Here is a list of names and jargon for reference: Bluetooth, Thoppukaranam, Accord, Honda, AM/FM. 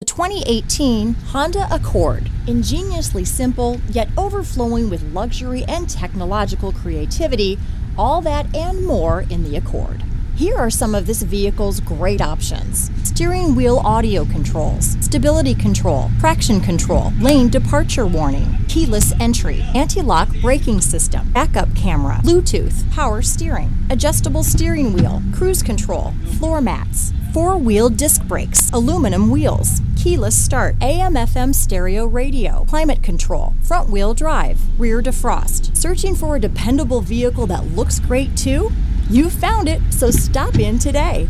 The 2018 Honda Accord. Ingeniously simple, yet overflowing with luxury and technological creativity, all that and more in the Accord. Here are some of this vehicle's great options: steering wheel audio controls, stability control, traction control, lane departure warning, keyless entry, anti-lock braking system, backup camera, Bluetooth, power steering, adjustable steering wheel, cruise control, floor mats, four-wheel disc brakes, aluminum wheels, keyless start, AM/FM stereo radio, climate control, front-wheel drive, rear defrost. Searching for a dependable vehicle that looks great too? You found it, so stop in today.